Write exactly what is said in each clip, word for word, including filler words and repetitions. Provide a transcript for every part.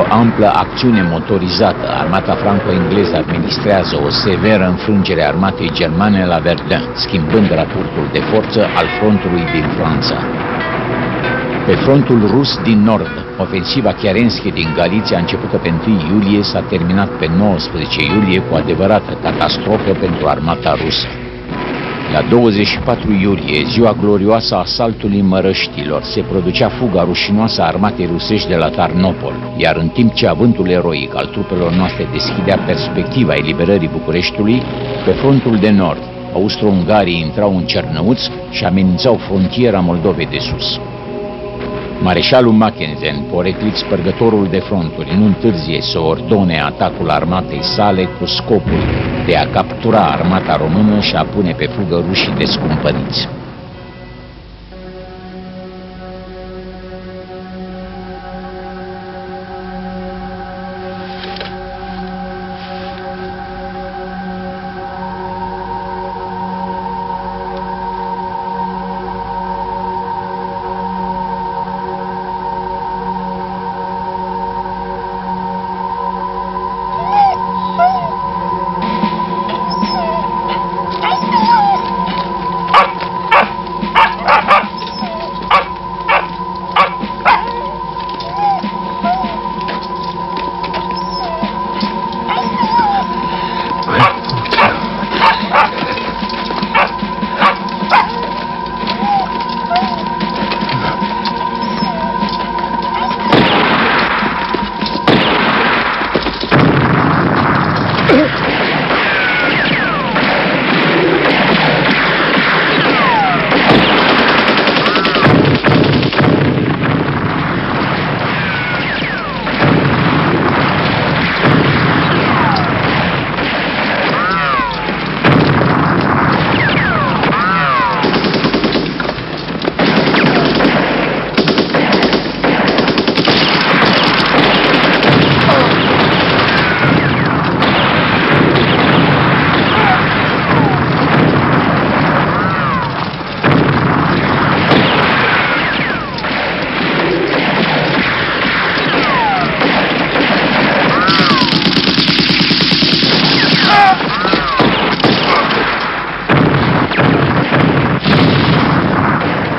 o amplă acțiune motorizată, armata franco-engleză administrează o severă înfrângere a armatei germane la Verdun, schimbând raportul de forță al frontului din Franța. Pe frontul rus din nord, ofensiva Chiarenschi din Galicia, începută pe întâi iulie, s-a terminat pe nouăsprezece iulie cu adevărată catastrofă pentru armata rusă. La douăzeci și patru iulie, ziua glorioasă a asaltului Mărăștilor, se producea fuga rușinoasă a armatei rusești de la Tarnopol, iar în timp ce avântul eroic al trupelor noastre deschidea perspectiva eliberării Bucureștiului, pe frontul de nord, austro-ungarii intrau în Cernăuți și amenințau frontiera Moldovei de sus. Mareșalul Mackensen, poreclit spărgătorul de fronturi, nu întârzie să ordone atacul armatei sale cu scopul de a captura armata română și a pune pe fugă rușii descumpăriți.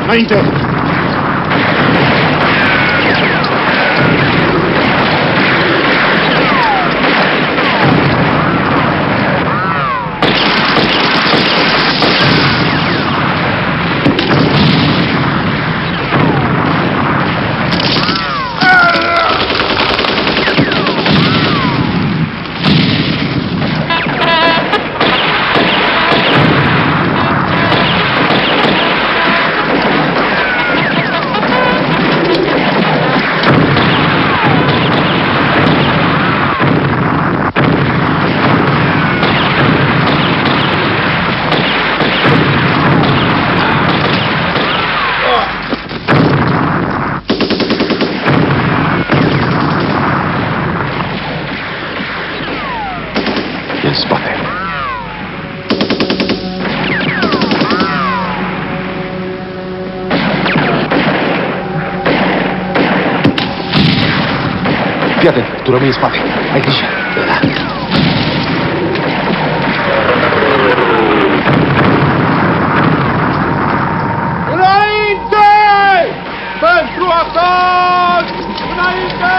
Înainte! Tu rămâi în spate. Ai grijă. Înainte! Pentru atac! Înainte!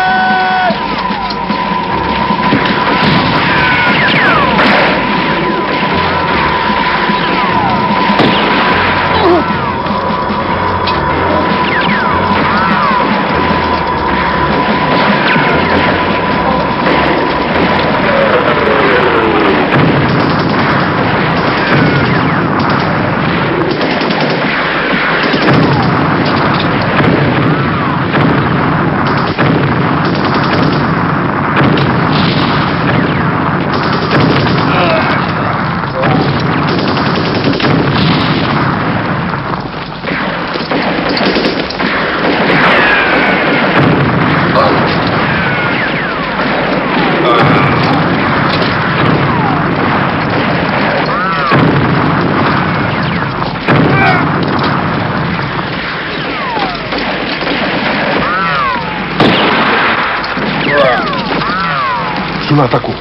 în atacul.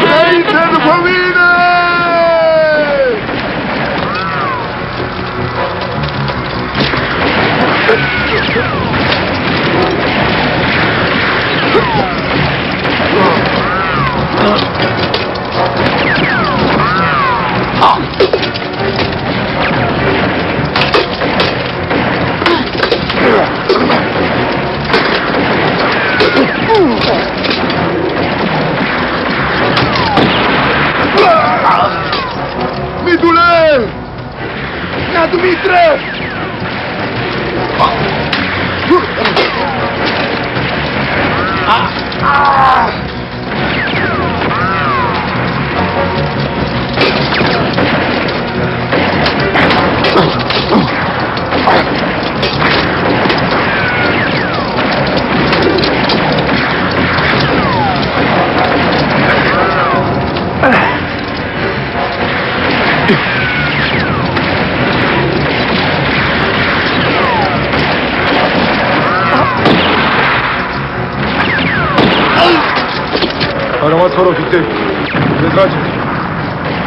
Trăiți după mine!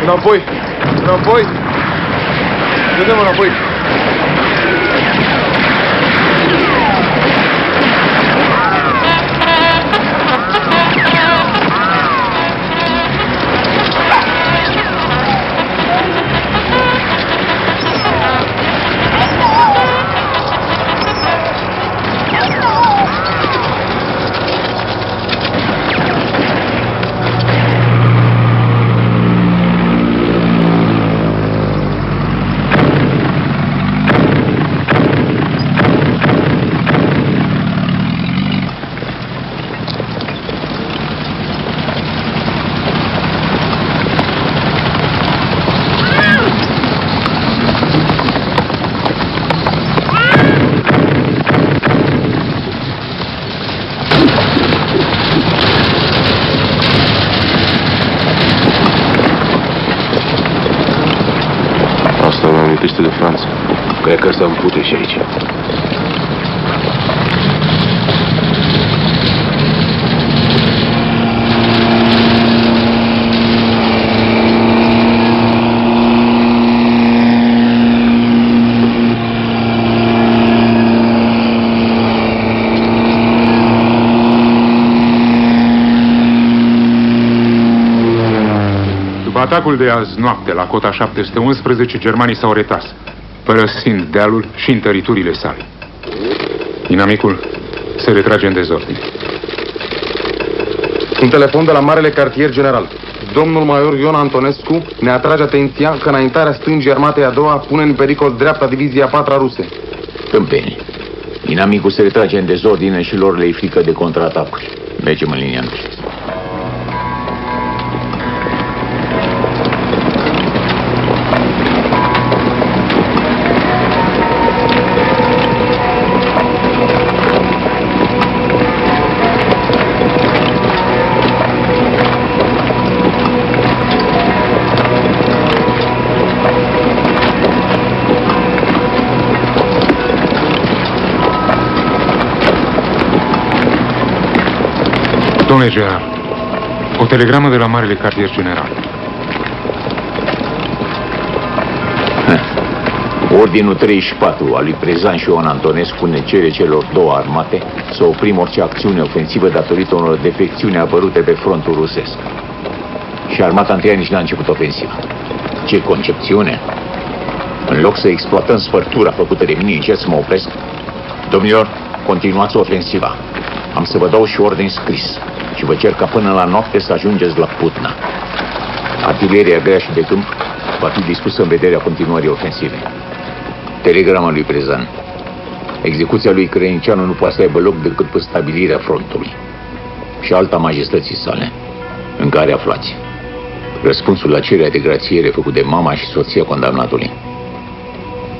Înapoi! Înapoi! Vedem înapoi! Cred că ăsta îmi pute și aici. După atacul de azi noapte la cota șapte sute unsprezece, germanii s-au retras, părăsind dealul și întăriturile sale. Inamicul se retrage în dezordine. Un telefon de la Marele Cartier General. Domnul Major Ion Antonescu ne atrage atenția că înaintarea stângii armatei a doua pune în pericol dreapta divizia patra ruse. Câmpenii. Inamicul se retrage în dezordine și lor le-i frică de contraatacuri. Mergem în linia noastră. General. O telegramă de la Marele Cartier General. Ordinul treizeci și patru al lui Prezan și Ion Antonescu ne cere celor două armate să oprim orice acțiune ofensivă datorită unor defecțiuni apărute pe frontul rusesc. Și armata întâia nici n-a început ofensiva. Ce concepțiune! În loc să exploatăm sfărtura făcută de mine, încerc să mă opresc. Domnilor, continuați ofensiva. Am să vă dau și ordin scris. Și vă cer ca până la noapte să ajungeți la Putna. Artileria grea și de câmp va fi dispusă în vederea continuării ofensive. Telegrama lui Prezan. Execuția lui Crăinceanu nu poate să aibă loc decât pe stabilirea frontului și alta majestății sale, în care aflați răspunsul la cererea de grațiere făcut de mama și soția condamnatului.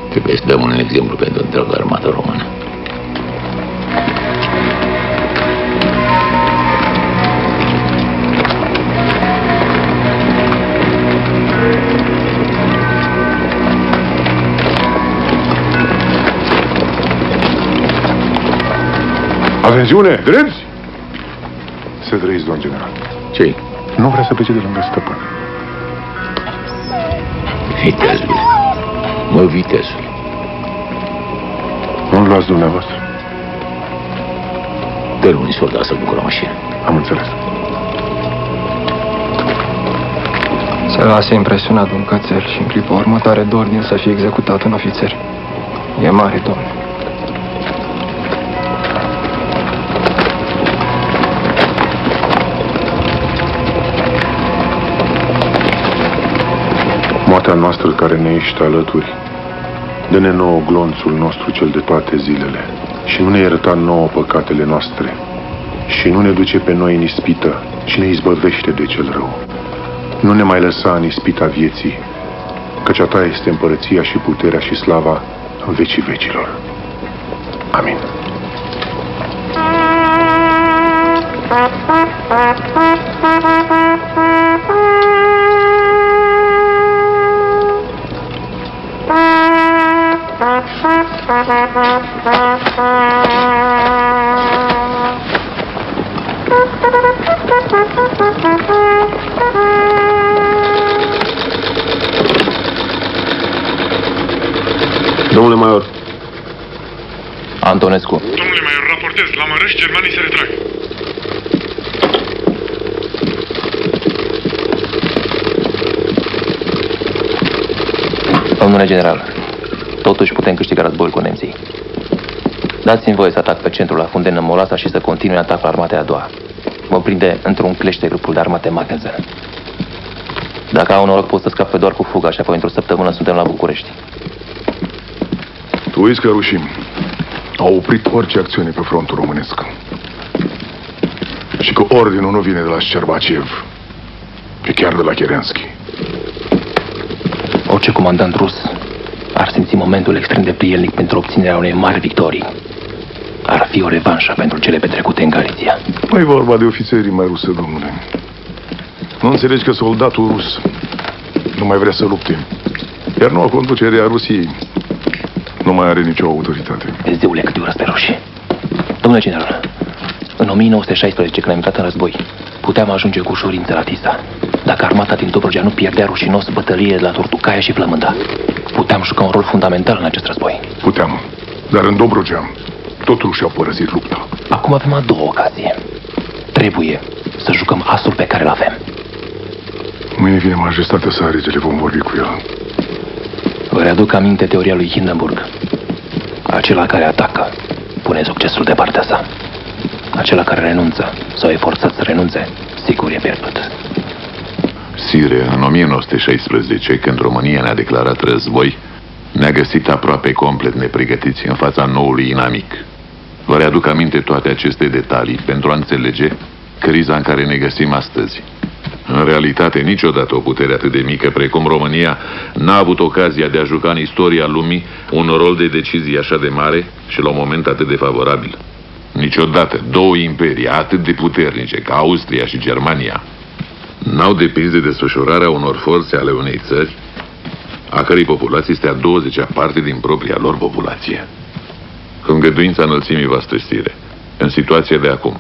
Trebuie să dăm un exemplu pentru întreaga armată română. Atențiune! Drepți! Să trăiți, domn general. Ce-i? Nu vrea să plece de lângă stăpân. Vitezul. Mă, vitezul. Nu-l luați dumneavoastră. Dă-l unii soldat să-l ducă la mașină. Am înțeles. Se lasă impresionat un cățel și în clipa următoare dă ordin să fie executat un ofițer. E mare, domnule. Moartea noastră care ne ești alături, dă-ne nouă glonțul nostru cel de toate zilele și nu ne ierta nouă păcatele noastre și nu ne duce pe noi în ispită și ne izbăvește de cel rău. Nu ne mai lăsa în ispita vieții, căci a ta este împărăția și puterea și slava în vecii vecilor. Amin. Domnule Maior. Antonescu. Domnule Maior, raportez. La Mărăști, germanii se retrag. Domnule general, totuși putem câștiga războiul cu nemții. Dați-mi voie să atac pe centrul la Funden în Molasa și să continui atacul armatei a doua. Vom prinde într-un clește grupul de armate Mackensen. Dacă au noroc, pot să scape doar cu fuga și apoi într-o săptămână suntem la București. Tu uiți că rușim. Au oprit orice acțiune pe frontul românesc. Și că ordinul nu vine de la Șcerbacev, ci chiar de la Chiarenschi. Orice comandant rus ar simți momentul extrem de prielnic pentru obținerea unei mari victorii. Ar fi o revanșă pentru cele petrecute în Galicia. Mai vorba de ofițerii mai ruse, domnule. Nu înțelegi că soldatul rus nu mai vrea să lupte. Iar noua conducere a Rusiei nu mai are nicio autoritate. Dezdeule, cât de urăți pe roșii. Domnule general, în o mie nouă sute șaisprezece, când am intrat în război, puteam ajunge cu ușurință la Tisa. Dacă armata din Dobrogea nu pierdea rușinos bătălie de la Turtucaia și Flământa, puteam juca un rol fundamental în acest război. Puteam, dar în Dobrogea tot rușii au părăsit lupta. Acum avem a doua ocazie. Trebuie să jucăm asul pe care l-avem. Mâine vine majestatea sa, regele, vom vorbi cu el. Vă readuc aminte teoria lui Hindenburg. Acela care atacă pune succesul de partea sa. Acela care renunță sau e forțat să renunțe, sigur e pierdut. Sire, în o mie nouă sute șaisprezece, când România ne-a declarat război, ne-a găsit aproape complet nepregătiți în fața noului inamic. Vă readuc aminte toate aceste detalii pentru a înțelege criza în care ne găsim astăzi. În realitate, niciodată o putere atât de mică precum România n-a avut ocazia de a juca în istoria lumii un rol de decizie așa de mare și la un moment atât de favorabil. Niciodată două imperii atât de puternice ca Austria și Germania n-au depins de desfășurarea unor forțe ale unei țări a cărei populație este a douăzecea parte din propria lor populație. Cu îngăduința înălțimii voastre, stire, în situația de acum,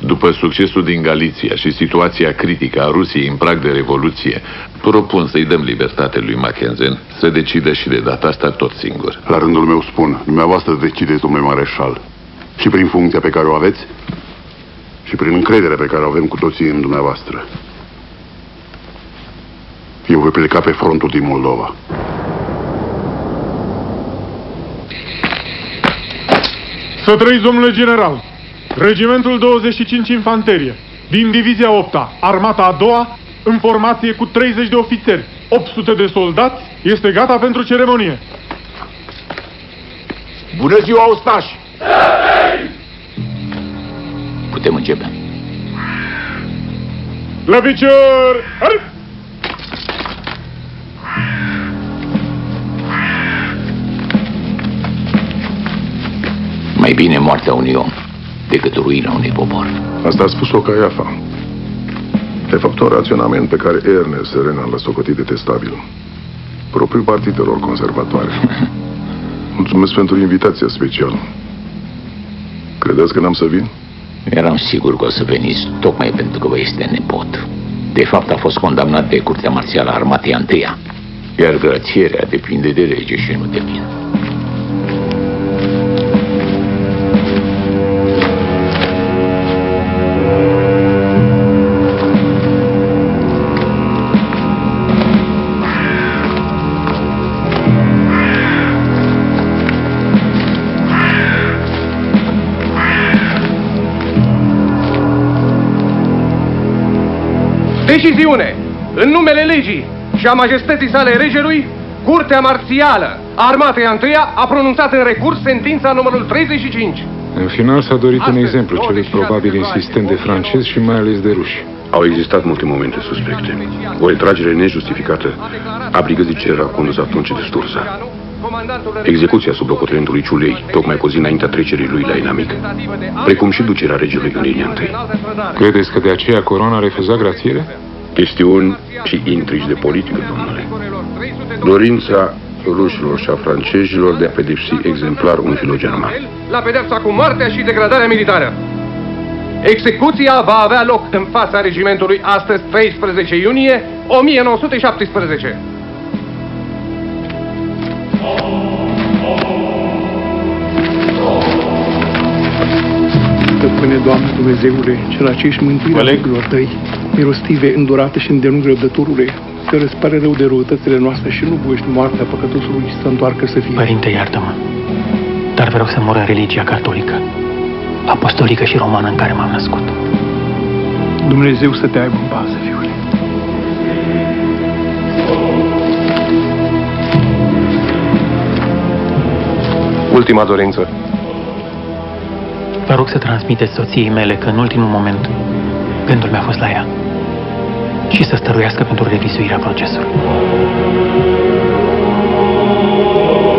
după succesul din Galicia și situația critică a Rusiei în prag de revoluție, propun să-i dăm libertate lui Mackensen să decidă și de data asta tot singur. La rândul meu spun, dumneavoastră decideți, domnule mareșal, și prin funcția pe care o aveți și prin încrederea pe care o avem cu toții în dumneavoastră. Eu voi pleca pe frontul din Moldova. Să trăiți, domnule general! Regimentul douăzeci și cinci Infanterie, din Divizia opt-a, Armata a doua, în formație cu treizeci de ofițeri, opt sute de soldați, este gata pentru ceremonie. Bună ziua, ostași! Putem începe. La picior! Mai bine moartea unui om decât ruina unui popor. Asta a spus-o Caiafa. De fapt, un raționament pe care Ernest Renan l-a socotit detestabil. Propriul partidelor conservatoare. Mulțumesc pentru invitația specială. Credeți că n-am să vin? Eram sigur că o să veniți, tocmai pentru că vă este nepot. De fapt, a fost condamnat de Curtea Marțială a Armatei a întâia, iar grațierea depinde de lege și nu de mine. Deciziune, în numele legii și a majestății sale regelui, Curtea Marțială a Armatei a întâia a pronunțat în recurs sentința numărul treizeci și cinci. În final s-a dorit un exemplu celui probabil insistent de francezi și mai ales de ruși. Au existat multe momente suspecte. O retragere nejustificată a brigăzii ce era condus atunci de Sturza. Execuția sub locotenentului Ciulei, tocmai cu zi înaintea trecerii lui la inamic, precum și ducerea regelui în linia întâi. Credeți că de aceea corona a refuzat grațierea? Chestiuni și intrigi de politică, domnule. Dorința rușilor și a francezilor de a pedepsi exemplar un filogerman. La pedepsa cu moartea și degradarea militară. Execuția va avea loc în fața regimentului astăzi, treisprezece iunie o mie nouă sute șaptesprezece. Stăpâne, Doamne Dumnezeule, celacești mântuirea lucrurilor tăi, mirostive, îndurate și îndelung răbdătorule, să răspare rău de răutățile noastre și nu buiești moartea păcătosului să întoarcă să fie. Părinte, iartă-mă, dar vă rog să mor în religia catolică, apostolică și romană în care m-am născut. Dumnezeu să te aibă în bază, fiule. Ultima dorință. Vă rog să transmiteți soției mele că în ultimul moment gândul mi-a fost la ea și să stăruiască pentru revizuirea procesului.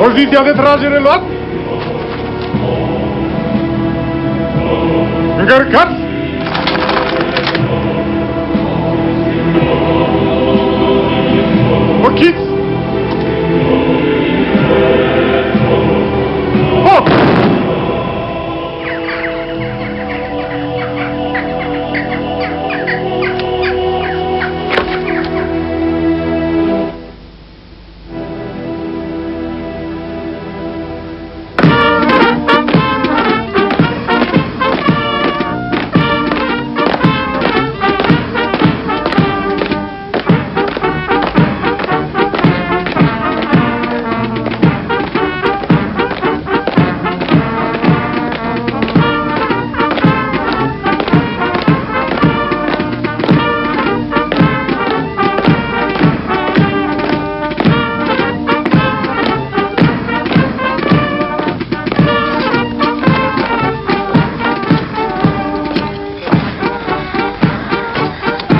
Poziția de tragere luat? Încărcați! Ochiți!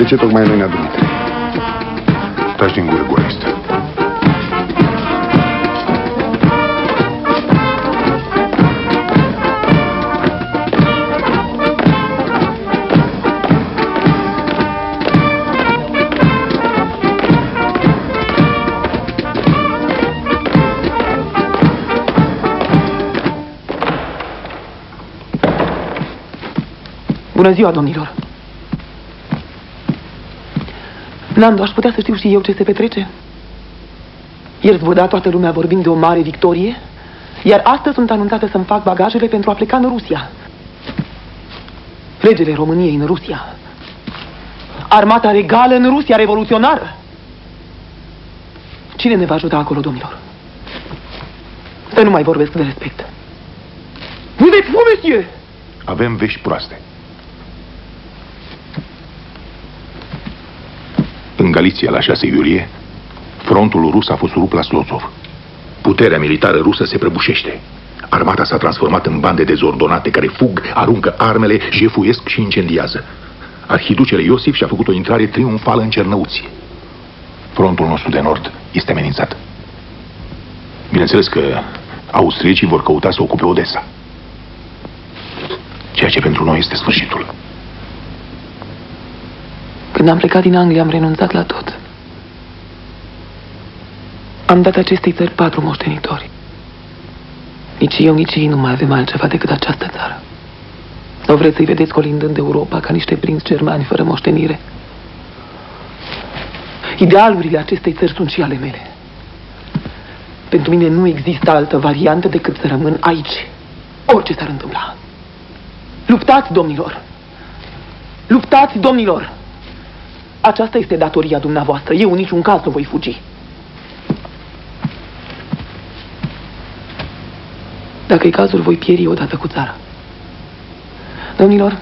Ce tocmai noi ne-a adunit? Taci din gură, gorește. Bună ziua, domnilor! Nando, aș putea să știu și eu ce se petrece? Ieri zvoda toată lumea vorbind de o mare victorie, iar astăzi sunt anunțată să-mi fac bagajele pentru a pleca în Rusia. Regele României în Rusia. Armata regală în Rusia revoluționară. Cine ne va ajuta acolo, domnilor? Să nu mai vorbesc de respect. Vous êtes fou, monsieur! Avem vești proaste. În Galicia, la șase iulie, frontul rus a fost rupt la Slozov. Puterea militară rusă se prăbușește. Armata s-a transformat în bande dezordonate care fug, aruncă armele, jefuiesc și incendiază. Arhiducele Iosif și-a făcut o intrare triumfală în Cernăuți. Frontul nostru de nord este amenințat. Bineînțeles că austriecii vor căuta să ocupe Odessa. Ceea ce pentru noi este sfârșitul. Când am plecat din Anglia, am renunțat la tot. Am dat acestei țări patru moștenitori. Nici eu, nici ei nu mai avem altceva decât această țară. Nu vreți să-i vedeți colindând Europa ca niște prinți germani fără moștenire? Idealurile acestei țări sunt și ale mele. Pentru mine nu există altă variantă decât să rămân aici, orice s-ar întâmpla. Luptați, domnilor! Luptați, domnilor! Aceasta este datoria dumneavoastră. Eu în niciun caz nu voi fugi. Dacă e cazul, voi pieri odată cu țara. Domnilor,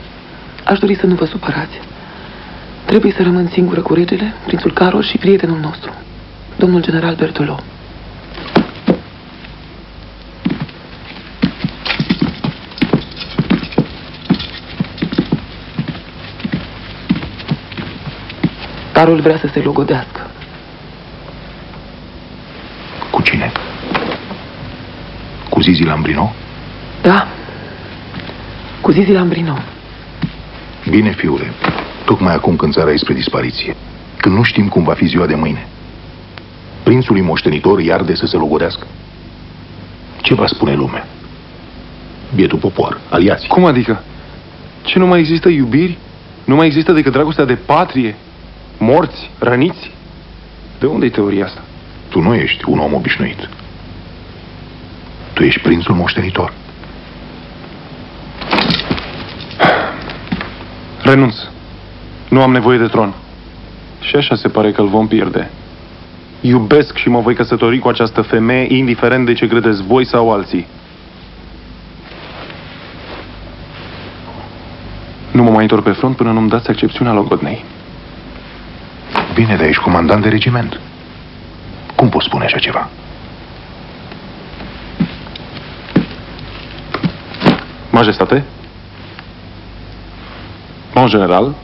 aș dori să nu vă supărați. Trebuie să rămân singură cu regele, prințul Carol și prietenul nostru, domnul general Bertolo. Carol vrea să se logodească. Cu cine? Cu Zizi Lambrino? Da, cu Zizi Lambrino. Bine, fiule, tocmai acum când țara e spre dispariție, când nu știm cum va fi ziua de mâine, prințului moștenitor i-ar de să se logodească. Ce va spune lumea? Bietul popor, aliații. Cum adică? Ce, nu mai există iubiri? Nu mai există decât dragostea de patrie? Morți, răniți? De unde-i teoria asta? Tu nu ești un om obișnuit. Tu ești prințul moștenitor. Renunț. Nu am nevoie de tron. Și așa se pare că îl vom pierde. Iubesc și mă voi căsători cu această femeie, indiferent de ce credeți voi sau alții. Nu mă mai întorc pe front până nu-mi dați accepțiunea logodnei. Bine, dar ești comandant de regiment. Cum poți spune așa ceva? Majestate? Mon general?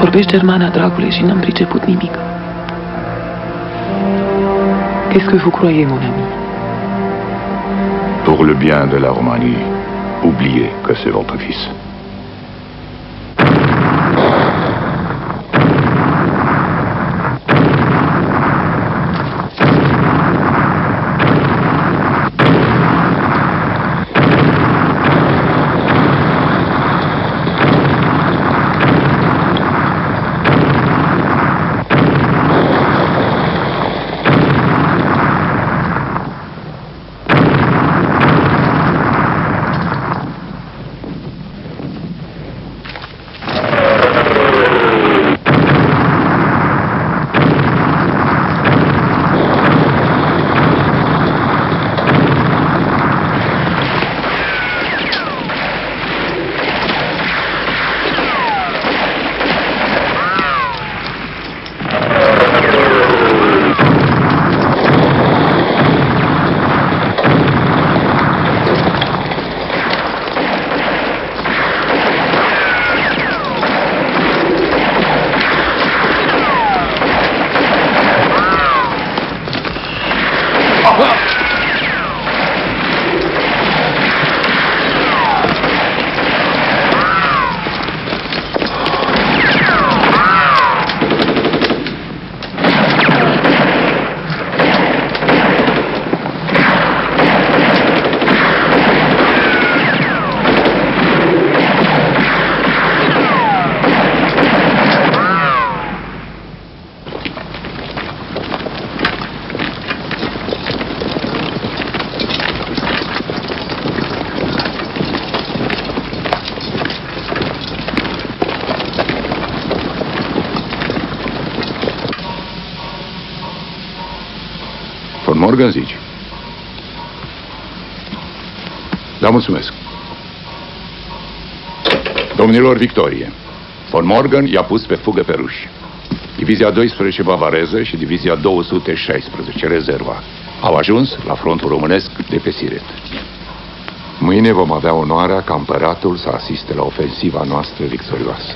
Vorbești germana, dragule, și n-am priceput nimic. Qu'est-ce que vous croyez, mon ami? Pour le bien de la Roumanie, oubliez que c'est votre fils. Morgan, zici. Da, mulțumesc. Domnilor, victorie. Von Morgan i-a pus pe fugă pe ruși. Divizia doisprezece Bavareze și Divizia două sute șaisprezece Rezerva au ajuns la frontul românesc de pe Siret. Mâine vom avea onoarea ca împăratul să asiste la ofensiva noastră victorioasă.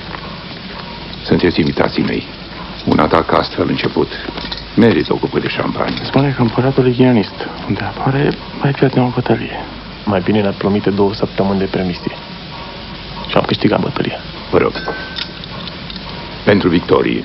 Sunteți invitații mei. Un atac astfel început Merită o cupă de șampanie. Spune că împăratul e ghionist. Unde apare, mai pierde o bătălie. Mai bine ne-ar promite două săptămâni de permisie. Și am câștigat bătălia. Vă rog. Pentru victorie.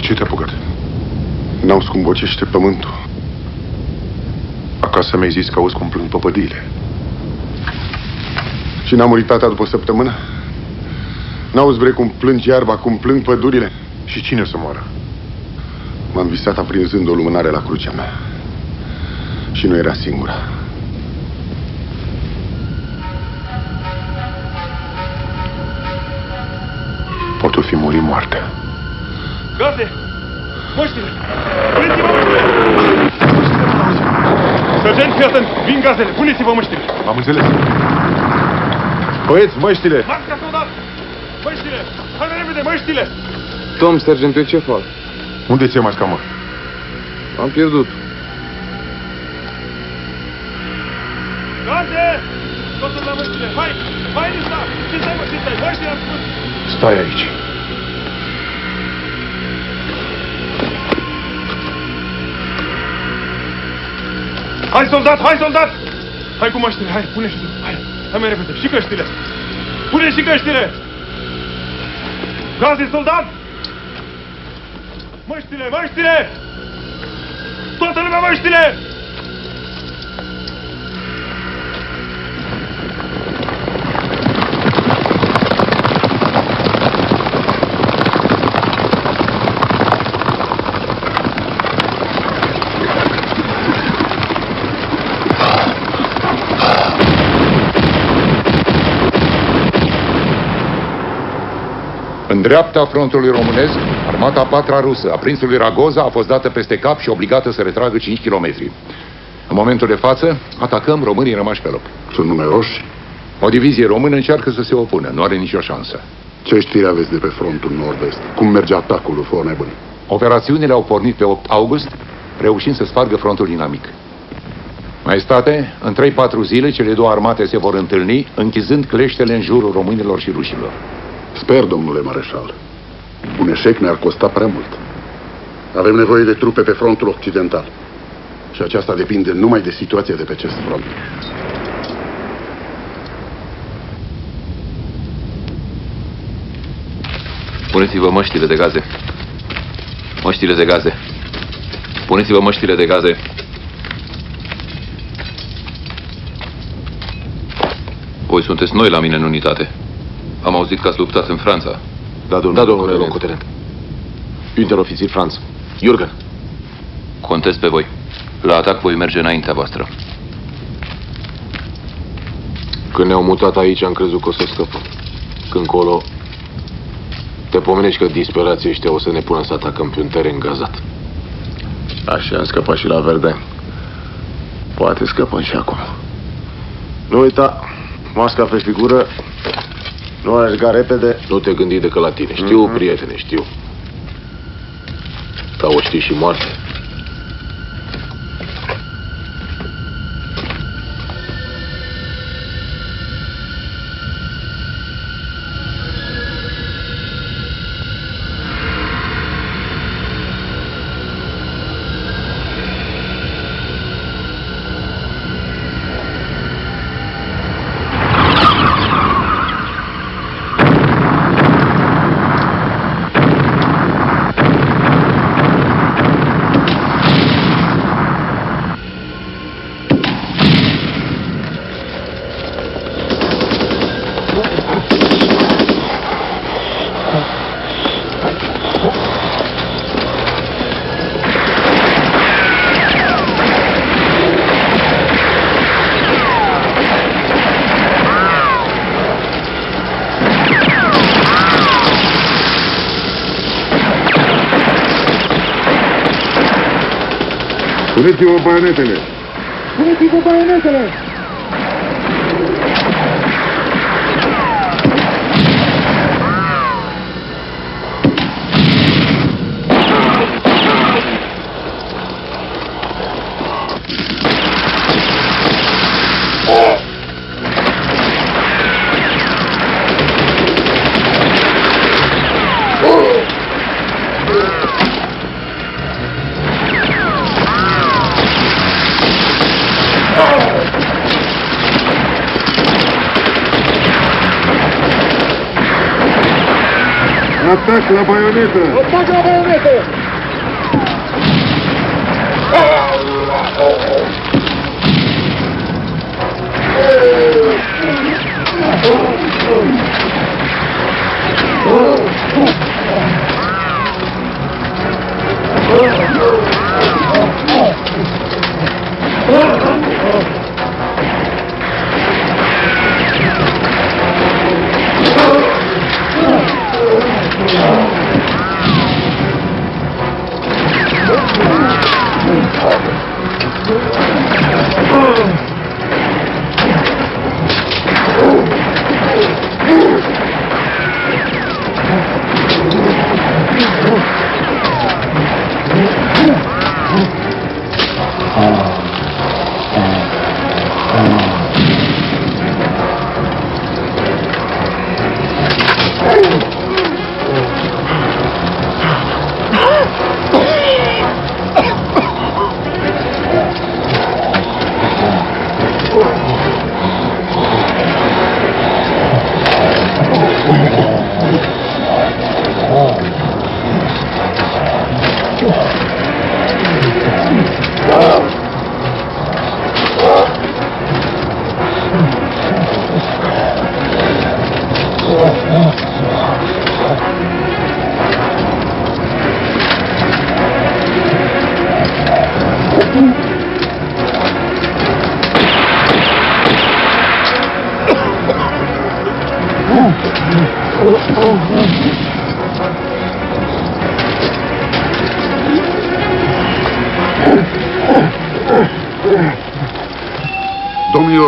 Ce te-a apucat? N-au scumbocește pământul. Acasă mi-ai zis că auzi cum plâng păpădiile. Și n-a murit tata după săptămână? N-auzi bre cum plângi iarba, cum plâng pădurile? Și cine o să moară? M-am visat aprinzând o lumânare la crucea mea. Și nu era singura. Potul fi murit moartă. Garde! Moștile! Puneți-vă mâștile! Sergent, fii atent! Vin gazdele! Puneți-vă mâștile! Am înțeles! Băieți, măștile! Masca soldat! Măștile! Hai mai repede, măștile! Domn sergent, eu ce fac? Unde ți-e masca, mă? Am pierdut. Garde! Totul la măștile! Hai! Hai, Lisa! Ce stai, mă? Ce stai? Măștile, am spus! Stai aici! Hai, soldat! Hai, soldat! Hai cu măștile! Hai, pune și tu! Hai! Hai mai repede! Și căștile! Pune și căștile! Gaze, soldat! Măștile! Măștile! Toată lumea măștile! Dreapta frontului românesc, armata a patra rusă a prințului Ragoza a fost dată peste cap și obligată să retragă cinci kilometri. În momentul de față, atacăm românii rămași pe loc. Sunt numeroși? O divizie română încearcă să se opună, nu are nicio șansă. Ce știri aveți de pe frontul nord-est? Cum merge atacul lui for nebun? Operațiunile au pornit pe opt august, reușind să spargă frontul dinamic. Maestate, în trei patru zile, cele două armate se vor întâlni, închizând cleștele în jurul românilor și rușilor. Sper, domnule mareșal. Un eșec ne-ar costa prea mult. Avem nevoie de trupe pe frontul occidental. Și aceasta depinde numai de situația de pe acest front. Puneți-vă măștile de gaze. Măștile de gaze. Puneți-vă măștile de gaze. Voi sunteți noi la mine în unitate. Am auzit că ați luptat în Franța. Da, domnule, da, domnule locotenent. Interofițir Franța. Jürgen. Contez pe voi. La atac voi merge înaintea voastră. Când ne-au mutat aici, am crezut că o să scăpăm. Când colo, te pomenești că disperații ăștia o să ne pună să atacăm pe un teren gazat. Așa am scăpat și la Verdun. Poate scăpăm și acum. Nu uita, masca pe figură, nu alerga repede. Nu te gândi decât la tine. Știu, mm-hmm. prietene, știu. Dar o știi și moarte. Puneți-vă baionetele! Puneți-vă baionetele! Atac la baionetă! Atac la baionetă!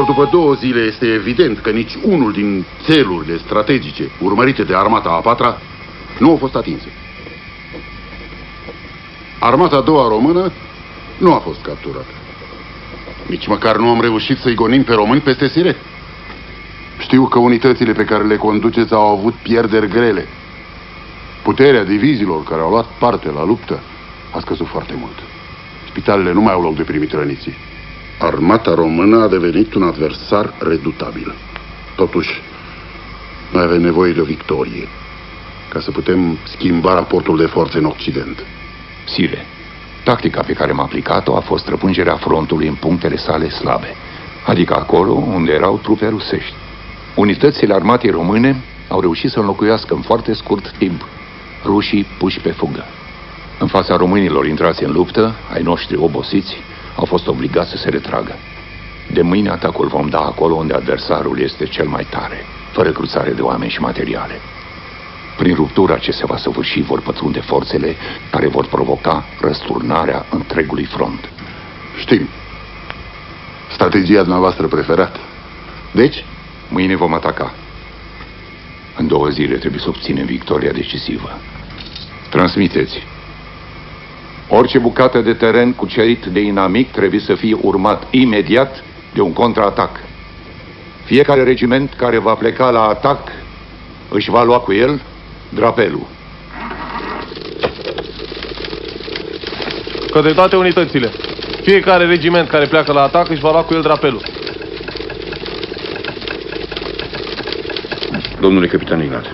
După două zile este evident că nici unul din țelurile strategice urmărite de armata a patra nu au fost atinse. Armata a doua română nu a fost capturată. Nici măcar nu am reușit să-i gonim pe români peste Siret. Știu că unitățile pe care le conduceți au avut pierderi grele. Puterea divizilor care au luat parte la luptă a scăzut foarte mult. Spitalele nu mai au loc de primit răniții. Armata română a devenit un adversar redutabil. Totuși, mai avem nevoie de o victorie. ca să putem schimba raportul de forțe în Occident. Sire, tactica pe care m-a aplicat-o a fost răpângerea frontului în punctele sale slabe, adică acolo unde erau trupe rusești. Unitățile armatei române au reușit să înlocuiască în foarte scurt timp rușii puși pe fugă. În fața românilor intrați în luptă, ai noștri obosiți au fost obligați să se retragă. De mâine atacul vom da acolo unde adversarul este cel mai tare, fără cruțare de oameni și materiale. Prin ruptura ce se va săvârși vor pătrunde forțele care vor provoca răsturnarea întregului front. Știm. Strategia dumneavoastră preferată. Deci, mâine vom ataca. În două zile trebuie să obținem victoria decisivă. Transmiteți. Orice bucată de teren cucerit de inamic trebuie să fie urmat imediat de un contraatac. Fiecare regiment care va pleca la atac își va lua cu el drapelul. Către toate unitățile, fiecare regiment care pleacă la atac își va lua cu el drapelul. Domnule capitan Ignat,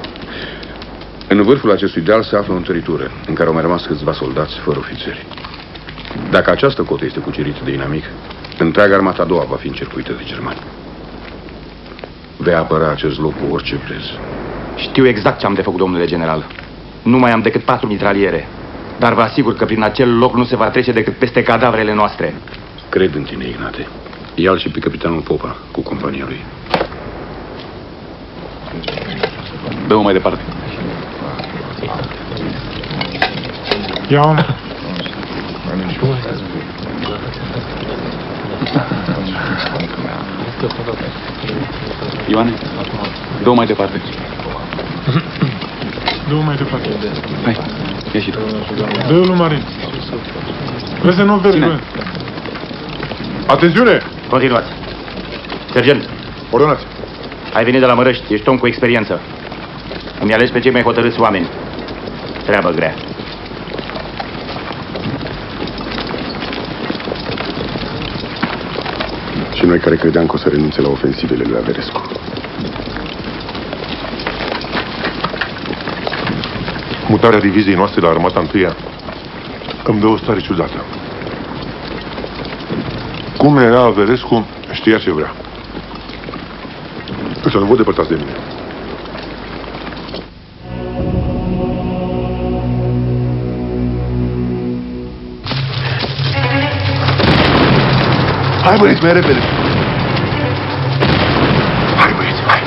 în vârful acestui deal se află o întăritură în care au mai rămas câțiva soldați fără ofițeri. Dacă această cotă este cucerită de inamic, întreaga armata a doua va fi încercuită de germani. Vei apăra acest loc cu orice preț. Știu exact ce am de făcut, domnule general. Nu mai am decât patru mitraliere, dar vă asigur că prin acel loc nu se va trece decât peste cadavrele noastre. Cred în tine, Ignate. Ia-l și pe capitanul Popa cu compania lui. Dă-o mai departe. Ion. Ioane, dă-o mai departe. Dă-o mai departe. Hai, ia și tu. Dă-o lui Marin. Vreți să nu vezi bine. Atențiune! Continuați. Sergent. Ordonați. Ai venit de la Mărăști, ești om cu experiență. Îmi alegi pe cei mai hotărâți oameni. Treabă grea. Și noi care credeam că o să renunțe la ofensivele lui Averescu. Mutarea diviziei noastre la armata întâia îmi dă o stare ciudată. Cum era Averescu, știa ce vrea. Să nu vă depărtați de mine. Hai, băieți, mai repede! Hai, băieți, hai!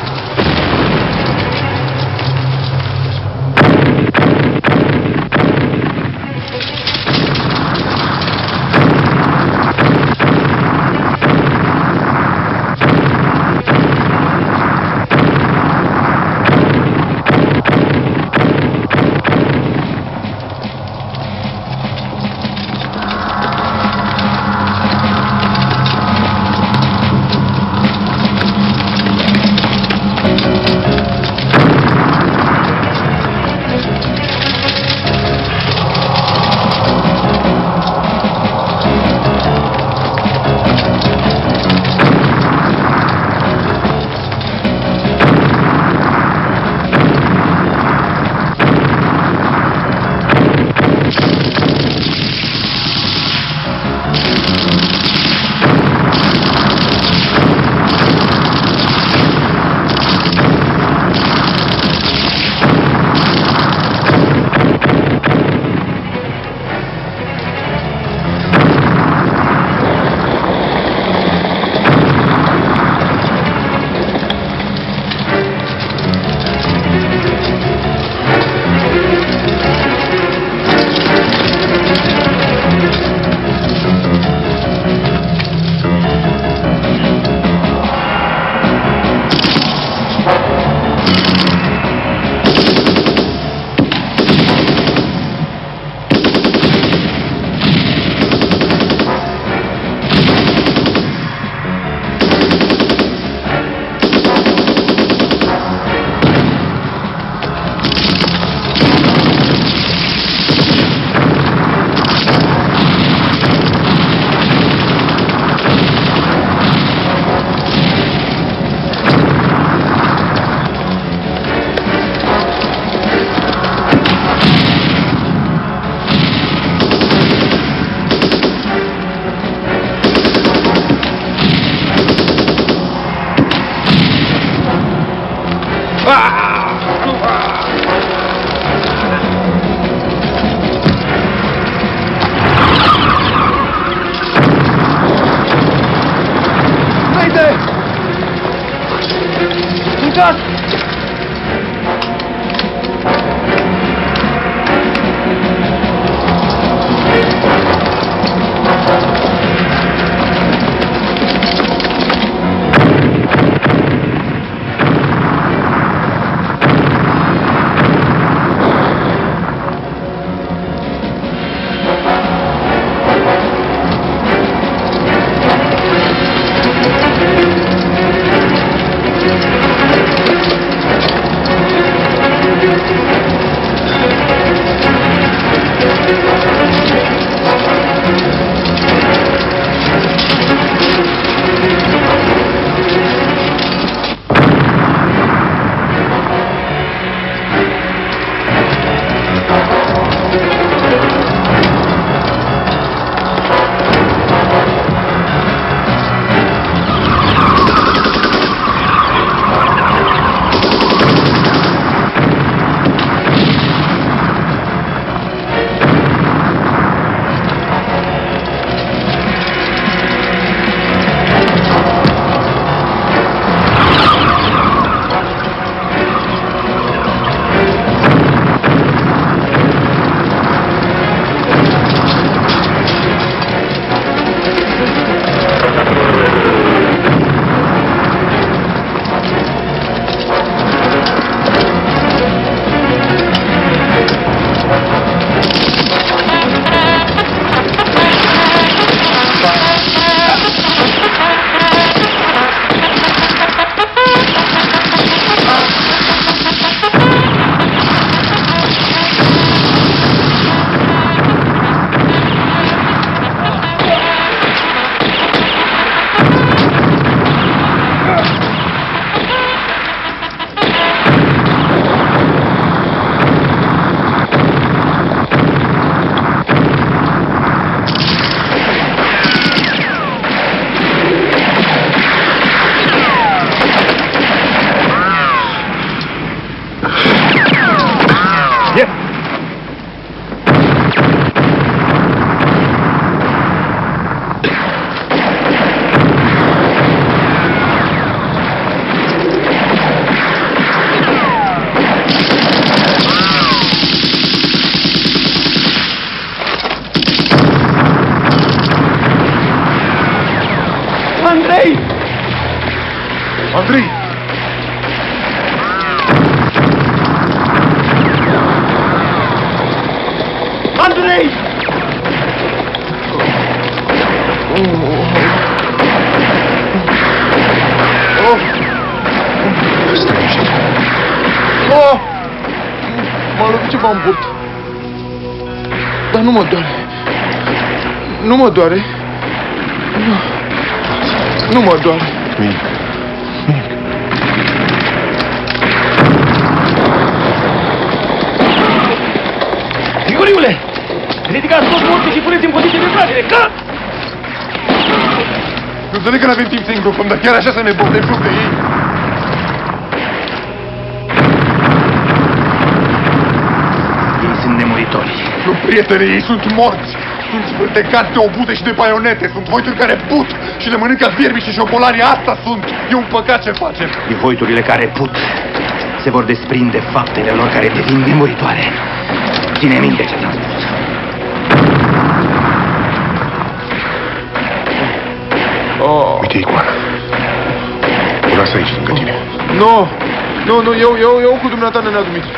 jos! Nu mă doare. Nu, nu mă doare. Nimic. Nimic. Igoriule! Ridicați tot morții și puneți în poziție de tragere, că... Nu înțeleg că n-avem timp să îngropăm, dar chiar așa să ne boftem cu pe ei. Ei sunt nemuritori. Nu, prietene, ei sunt morți. Sunt spântecați de obute și de baionete. Sunt hoituri care put și le mănâncă fierbii și șobolanii. Asta sunt. E un păcat ce facem. E hoiturile care put se vor desprinde faptele lor care devin nemuritoare. Ține minte ce ți-am spus. Oh. Uite, Icoana. O las aici lângă tine. Nu, nu, nu, eu, eu, eu cu dumneata, Nenea Dumitru.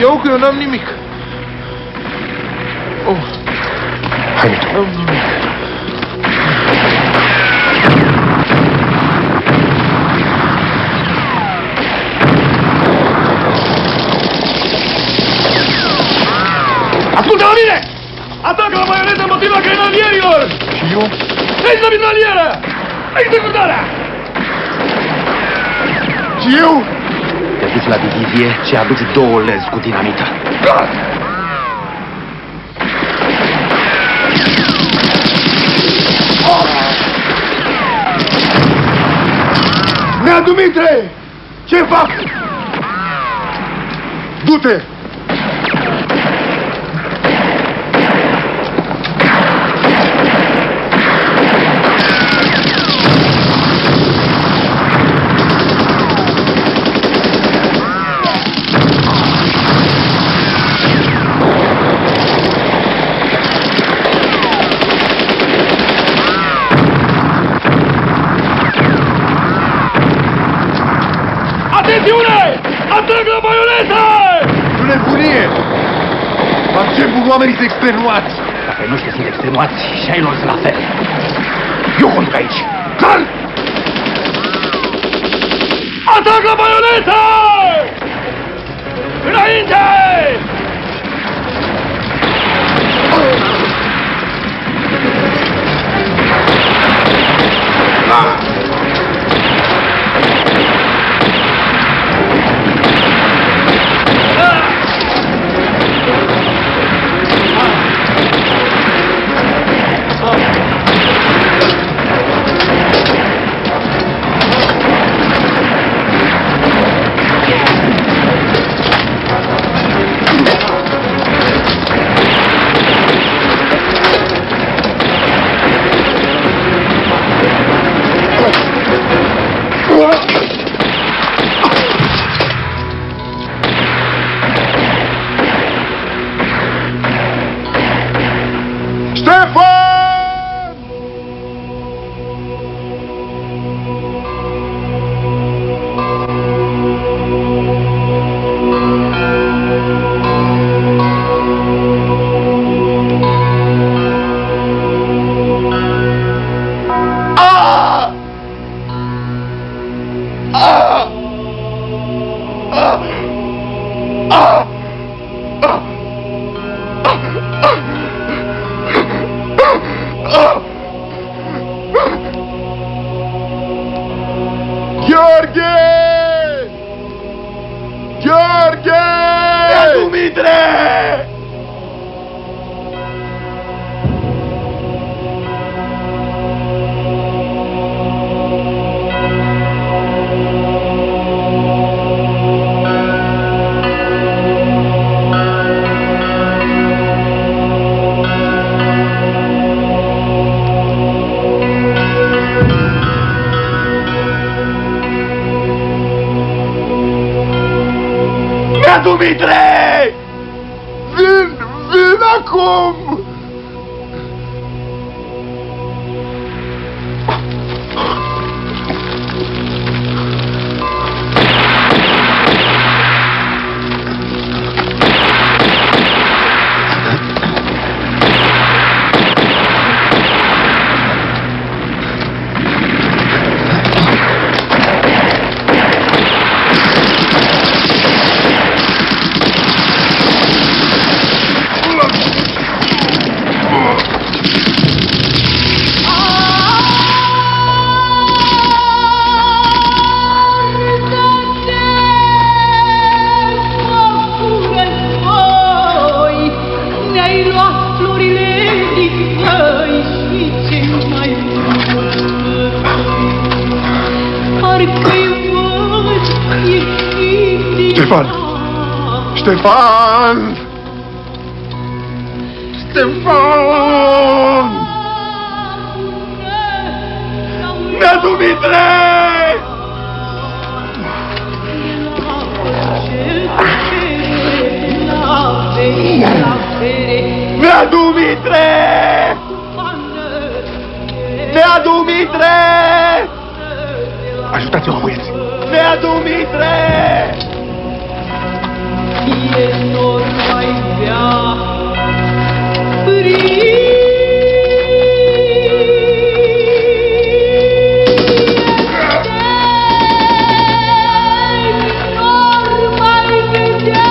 Eu că eu n-am nimic. Oh. Hai, nu. Ascultă-mă bine! Atacă-mă baioneta împotriva grenalierilor! Și eu? Ești la grenalieră! Ești secundarea! Și eu? Te duci la divizie și aduci două lezi cu dinamită. Ah! Nea Dumitre! Ce fac? Du-te! Iule! Atrag la baionete! Nu nebunie! Am timpul oamenii se extenuați! Dacă nu știu să-i extenuați, și ai lor la fel. Eu contra aici! Clar! Atrag la baionete! Înainte! Ah! Stefan! Stefan! Neazu Mitre! Neazu Mitre! Neazu Mitre! Ajutați-o, băieți! Neazu Mitre! Nu mai bea prin mai gândea.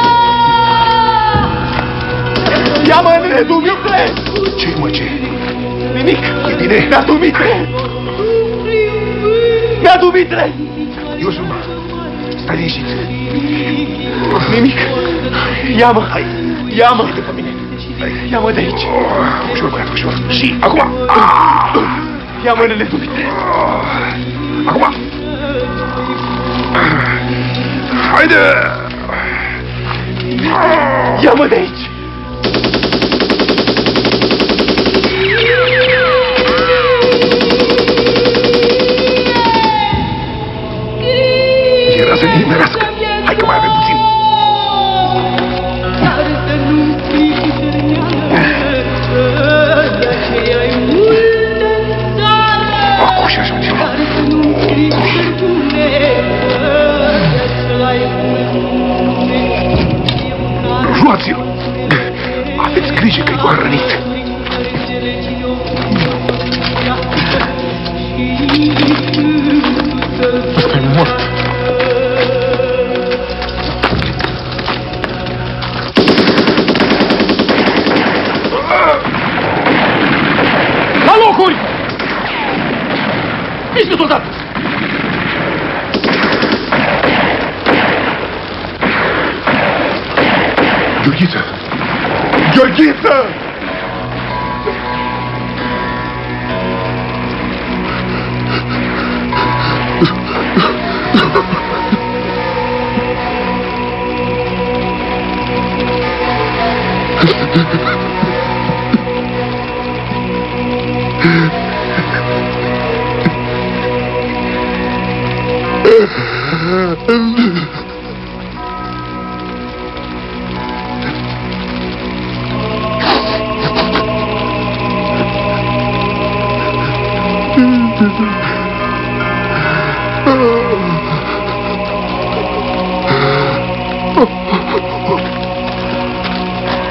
Ia mă, Nedumitre! Ce-i mă, ce? Nimic! E bine! Nedumitre! Nedumitre! Iusu, stai liniștit! Nimic! Ia-mă! Ia-mă! Ia-mă de aici! Ușor, băiat, ușor! Și acum! Ia-mă, Nedumitre! Acum! Haide! Ia-mă de aici! Era să ne imerească! Hai că mai avem puțin! Acuși ajungem! Acuși! întricornit. Ăsta-i mort. La locuri! Mișcă, soldat! Gheorghiță! Gheorghiță!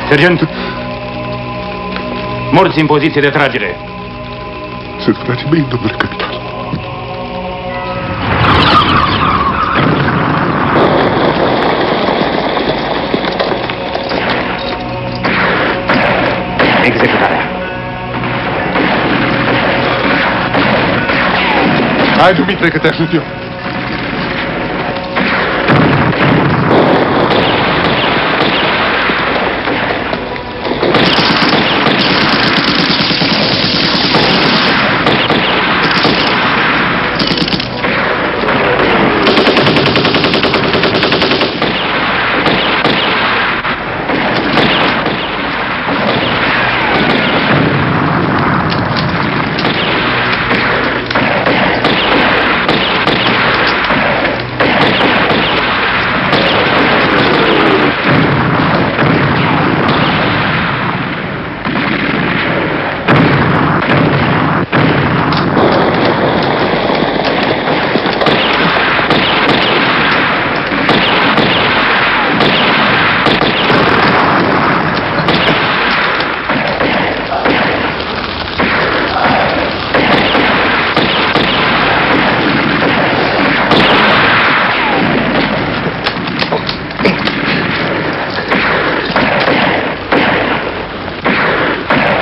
Sergent, morți în poziție de tragere. Sunt frații mei, domnule capitan. Executarea. Hai, Dumitre, că te ajut eu.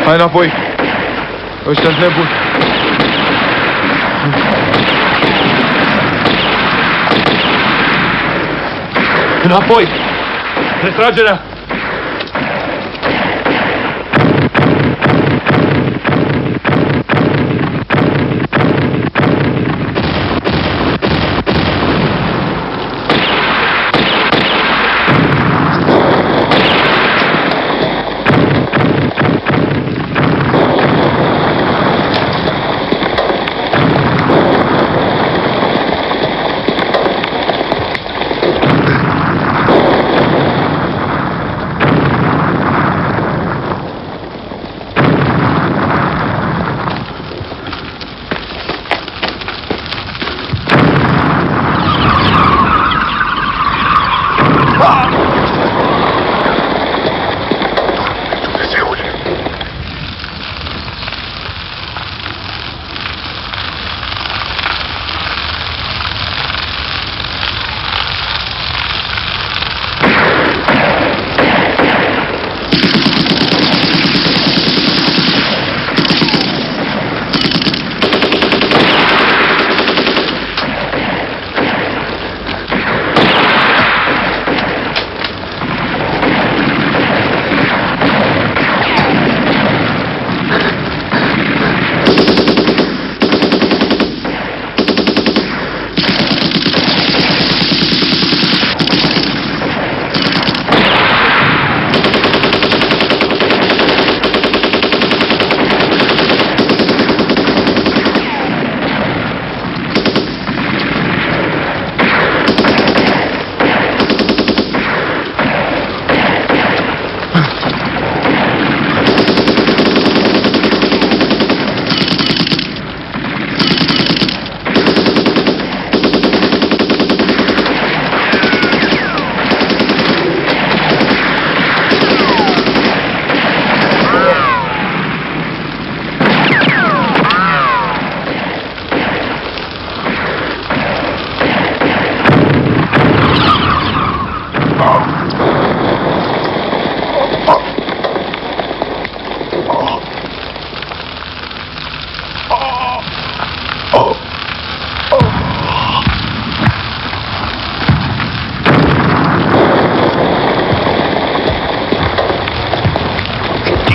Hai înapoi! Ăștia-s nebuni! Înapoi! Retragerea!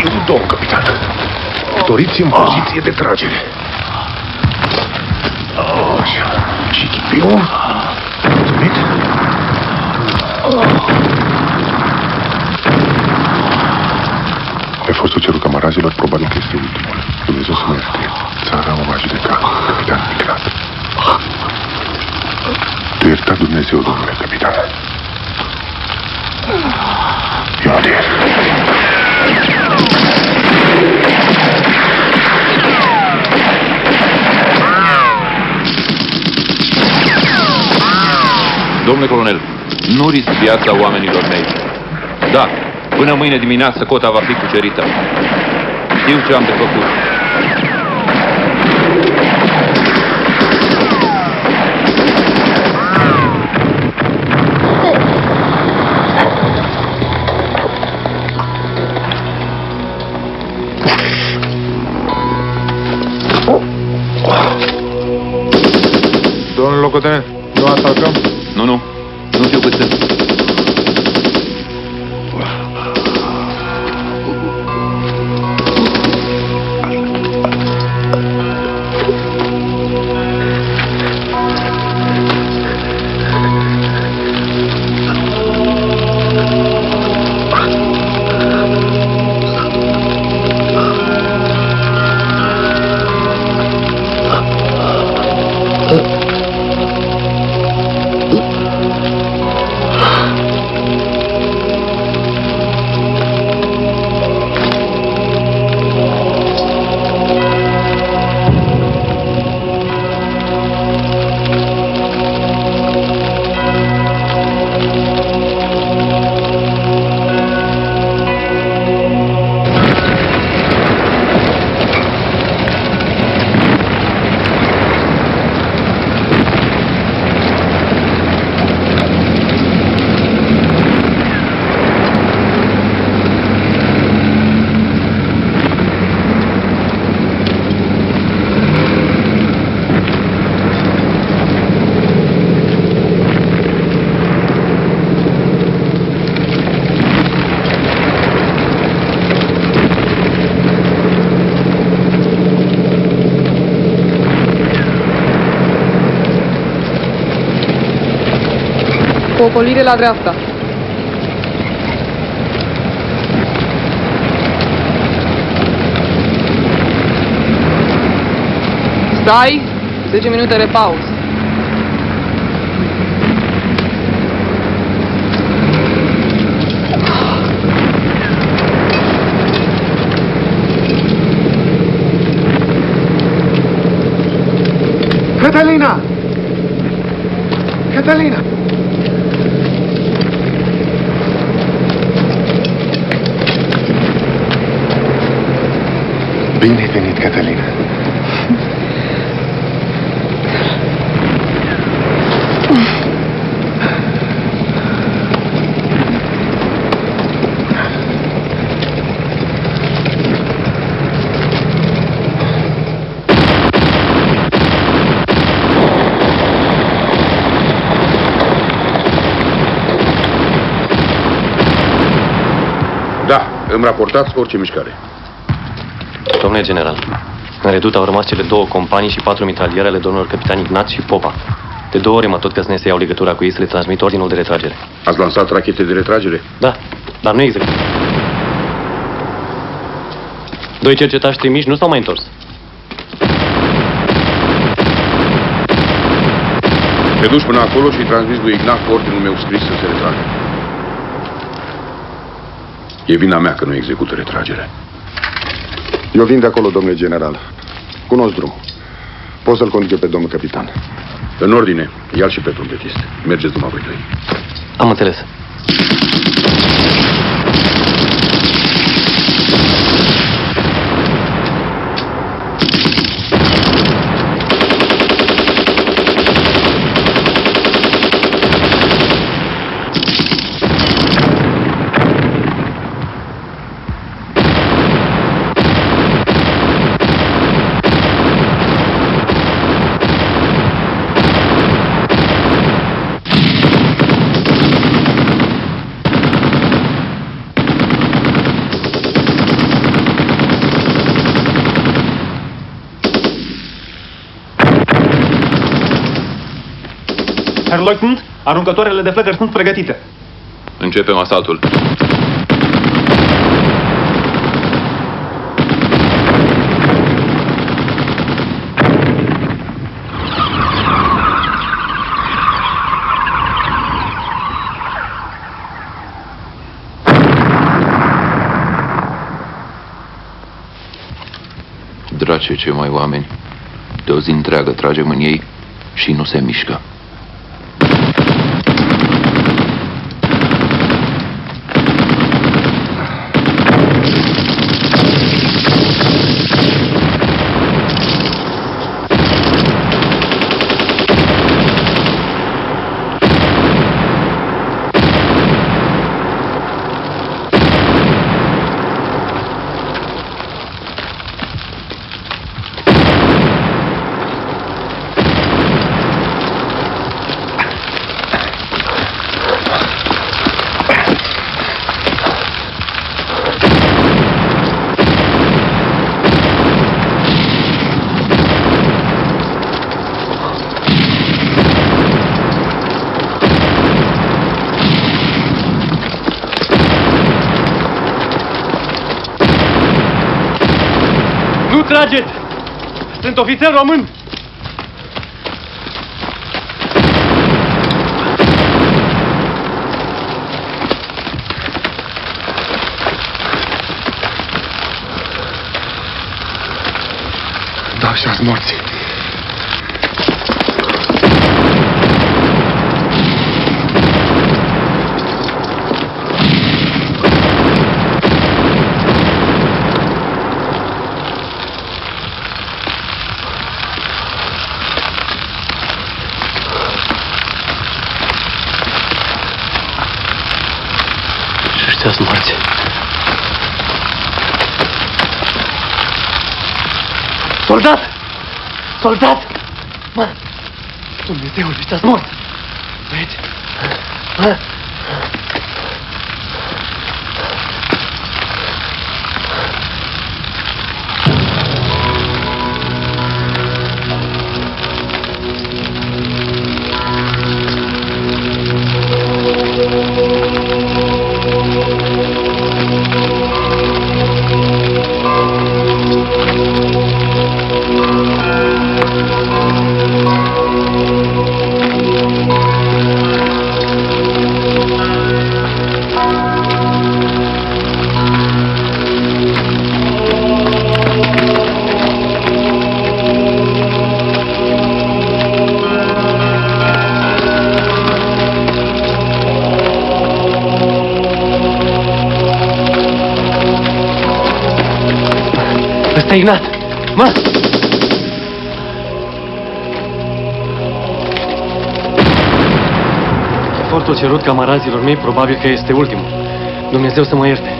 și un domn, capitan. Doriți în poziție de tragere. Așa. Și chipiu. Mulțumit. Pe fostul cerul camarazilor, probabil că este ultimul. Dumnezeu să mă ierte. Țara mă judeca, capitan migrat. Te ierta Dumnezeu, domnule capitan. Iodie. Domnule colonel, nu risc viața oamenilor mei. Da, până mâine dimineață cota va fi cucerită. Știu ce am de făcut. Domnul locotenent, nu atacăm? Nu, nu. Nu știu cât sunt. Ocolire la dreapta. Stai, zece minute de pauză. Cătălina! Cătălina! Bine ai venit, Cătălina. Da, îmi raportați orice mișcare. Domnule general, în redută au rămas cele două companii și patru mitraliere ale domnilor capitani Ignat și Popa. De două ori m-a tot căsnesc să iau legătura cu ei să le transmit ordinul de retragere. Ați lansat rachete de retragere? Da, dar nu exact. Doi cercetași trimiși nu s-au mai întors. Te duci până acolo și transmiți lui Ignat ordinul meu scris să se retragă. E vina mea că nu execută retragerea. Eu vin de acolo, domnule general. Cunosc drumul. Pot să-l conduc eu pe domnul capitan. În ordine, ia-l și pe trompetist. Mergeți numai voi doi. Am înțeles. Herr Leutnant, aruncătoarele de flăcări sunt pregătite. Începem asaltul. Drace, ce mai oameni. De o zi întreagă tragem în ei și nu se mișcă. Sunt ofițer român! Da, și-ați morți! Soldat! Soldat! Mă! Dumnezeule, ce-ați mort! Băieți! Mă! Ignat! Mă! Efortul cerut camarazilor mei probabil că este ultimul. Dumnezeu să mă ierte.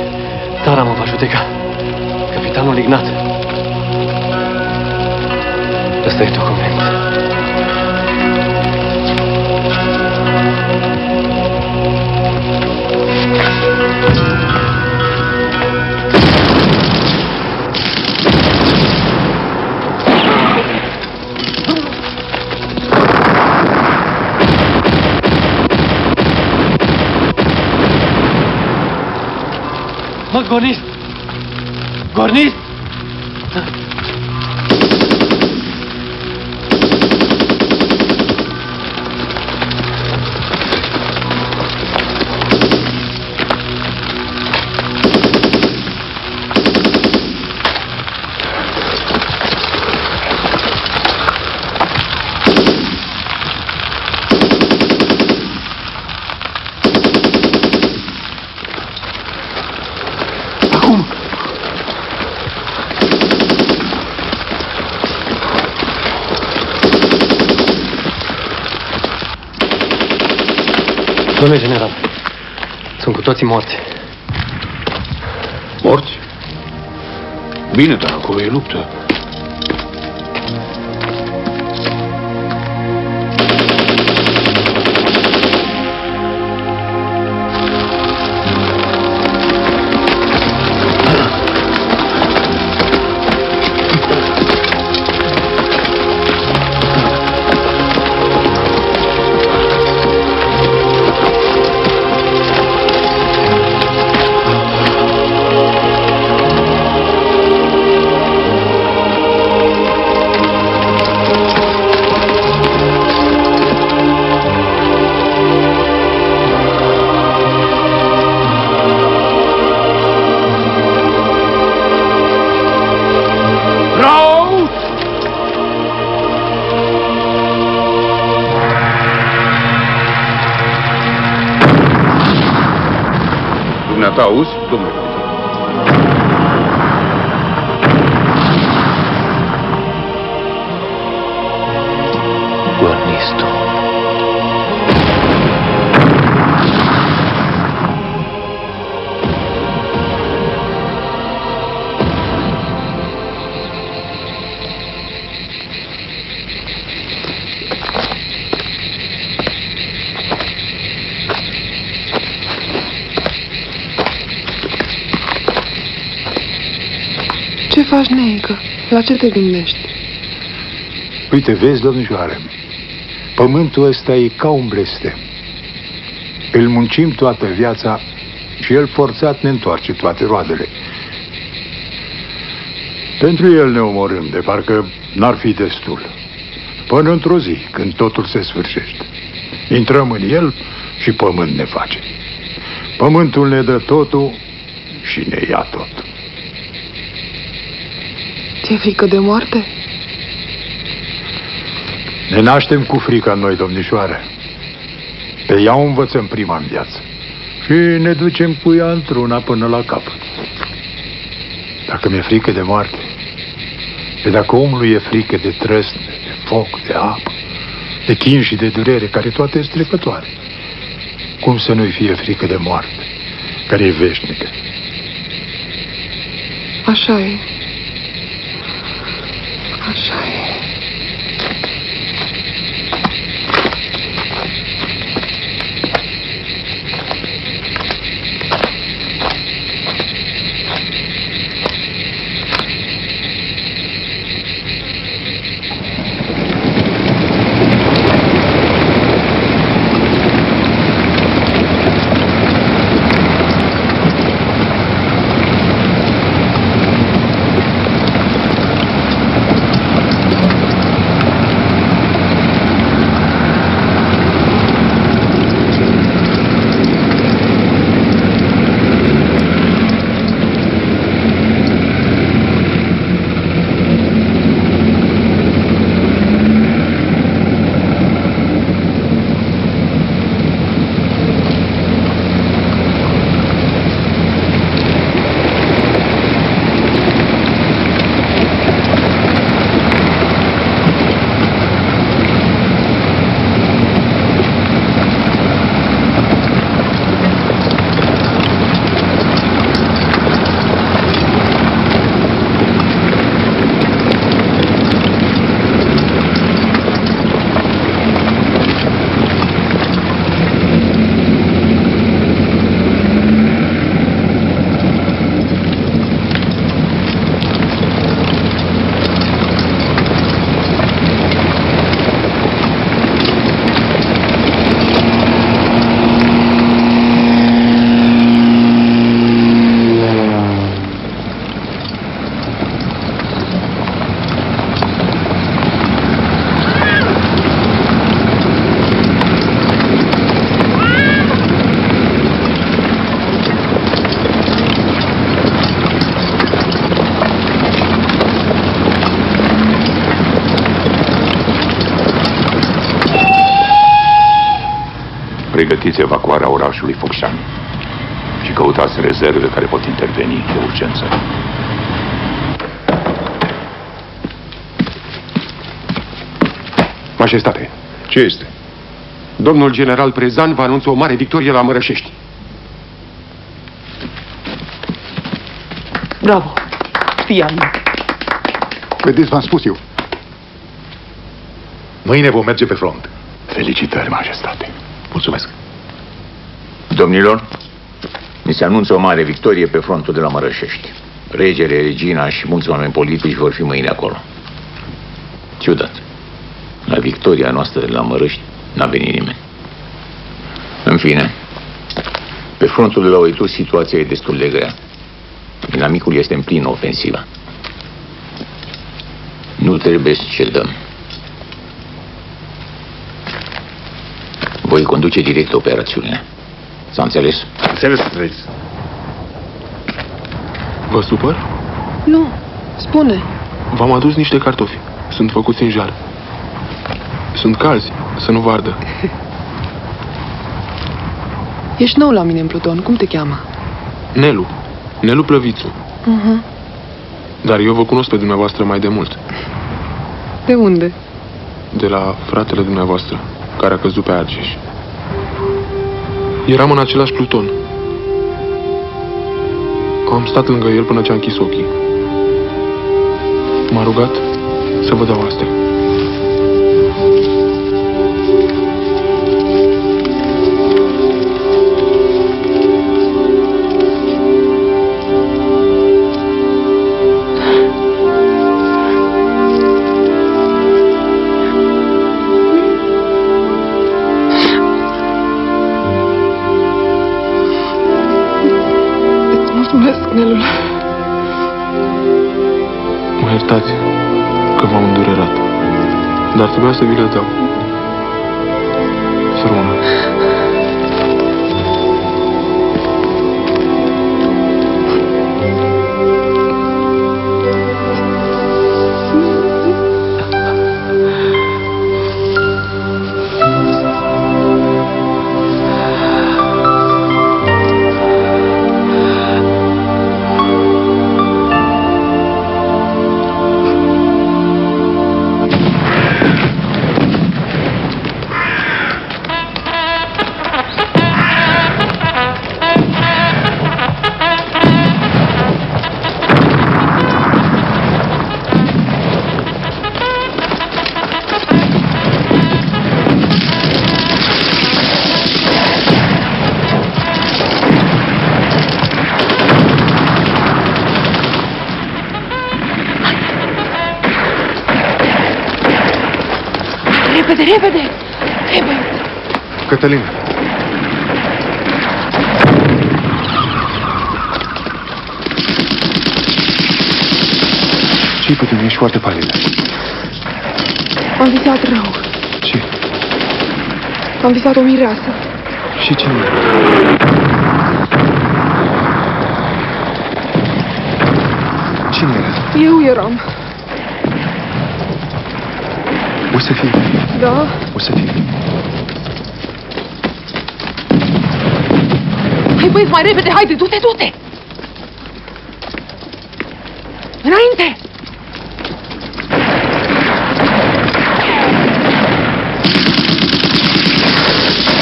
Țara mă va judeca. Capitanul Ignat. Ăsta e document. Gornist! Gornist! Domnule general, sunt cu toții morți. Morți? Bine, dar acolo e luptă. Gata, auzi, domnule capitan. Guarnistu. Ce faci, neică? La ce te gândești? Uite, vezi, domnișoare, pământul ăsta e ca un blestem. Îl muncim toată viața și el forțat ne întoarce toate roadele. Pentru el ne omorâm, de parcă n-ar fi destul. Până într-o zi, când totul se sfârșește, intrăm în el și pământ ne face. Pământul ne dă totul și ne ia totul. Ți-e frică de moarte? Ne naștem cu frica noi, domnișoare. Pe ea o învățăm prima în viață și ne ducem cu ea într-una până la capăt. Dacă mi-e frică de moarte, pe dacă omului e frică de trăsne, de foc, de apă, de chin și de durere, care toate sunt trecătoare, cum să nu-i fie frică de moarte, care e veșnică? Așa e. Așa e. Pregătiți evacuarea orașului Focșani și căutați rezerve care pot interveni de urgență. Majestate! Ce este? Domnul general Prezan vă anunță o mare victorie la Mărășești. Bravo! Știam! Vedeți, v-am spus eu. Mâine vom merge pe front. Felicitări, majestate! Mulțumesc. Domnilor, mi se anunță o mare victorie pe frontul de la Mărășești. Regele, regina și mulți oameni politici vor fi mâine acolo. Ciudat. La victoria noastră de la Mărăști n-a venit nimeni. În fine, pe frontul de la Oitur situația e destul de grea. Dinamicul este în plină ofensivă. Nu trebuie să cedăm. Voi conduce direct operațiunea. S-a înțeles? Înțeles, Rex. Vă supăr? Nu. Spune. V-am adus niște cartofi. Sunt făcuți în jar. Sunt calzi, să nu vă ardă. Ești nou la mine în pluton. Cum te cheamă? Nelu. Nelu Plăvițu. Uh-huh. Dar eu vă cunosc pe dumneavoastră mai de mult. De unde? De la fratele dumneavoastră, care a căzut pe Argeș. Eram în același pluton. Am stat lângă el până ce-a închis ochii. M-a rugat să vă dau astea. Mă iertați că v-am îndurerat, dar trebuia să vi le dau. Să rămână. Repede! Repede! Cătălin! Ce-i cu tine? Ești foarte palidă. Am visat rău. Ce? Am visat o mireasă. Și ce nu? Cine era? Eu eram. O să fie. Da? O să fie. Hai, băieți, mai repede, haide, du-te, du-te! Înainte!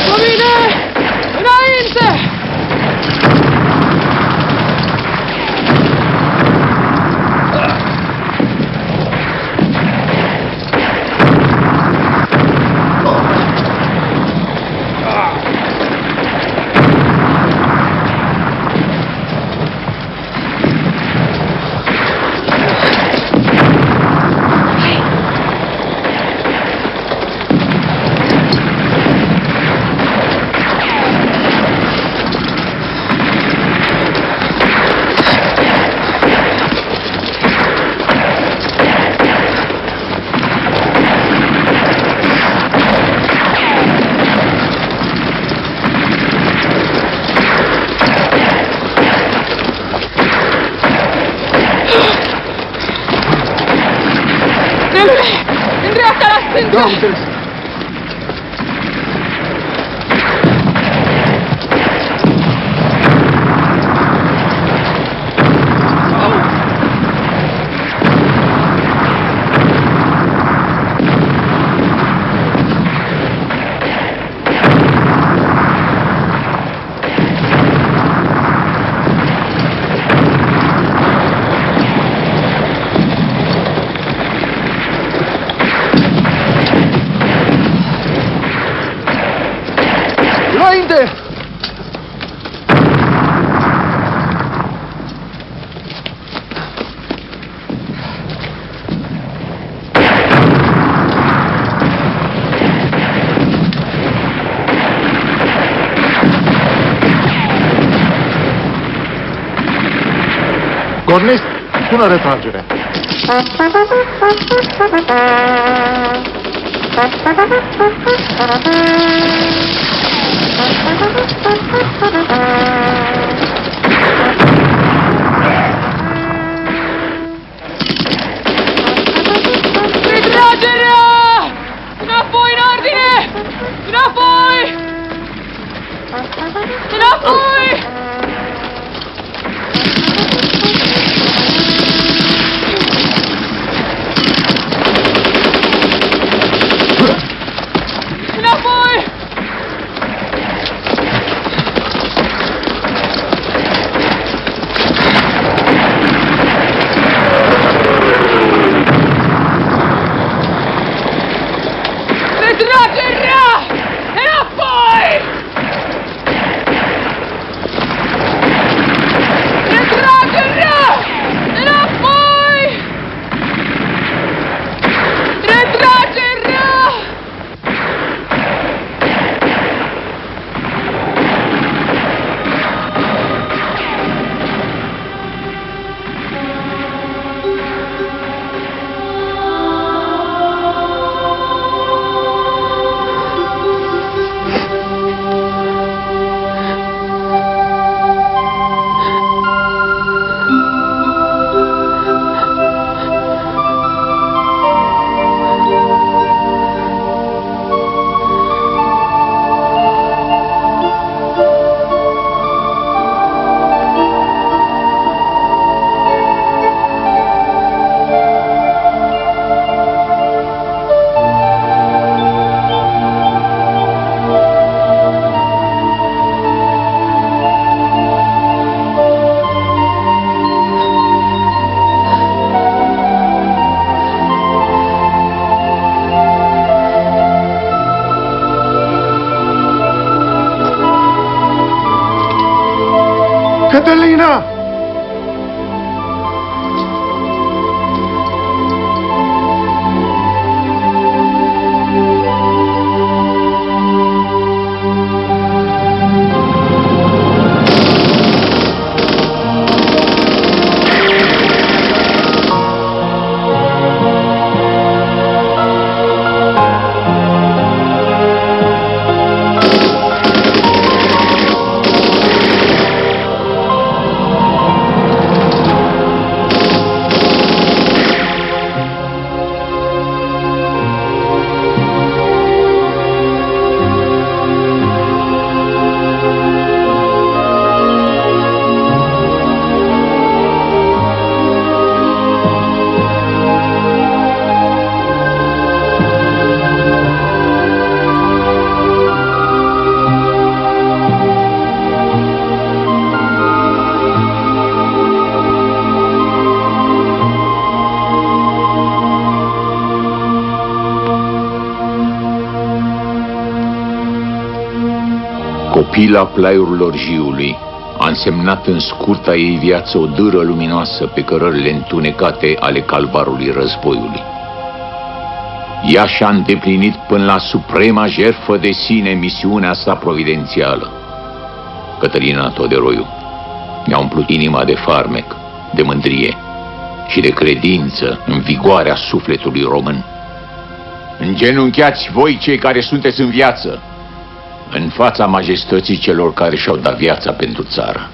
Domine! Înainte! Cornist, sună retragerea. Retragerea! Înapoi în ordine! Înapoi! Înapoi! Cătălina! Pila plaiurilor jiului a însemnat în scurta ei viață o dâră luminoasă pe cărările întunecate ale calvarului războiului. Ea și-a îndeplinit până la suprema jertfă de sine misiunea sa providențială. Cătălina Toderoiu ne-a umplut inima de farmec, de mândrie și de credință în vigoarea sufletului român. Îngenunchiați voi cei care sunteți în viață în fața majestății celor care și-au dat viața pentru țară.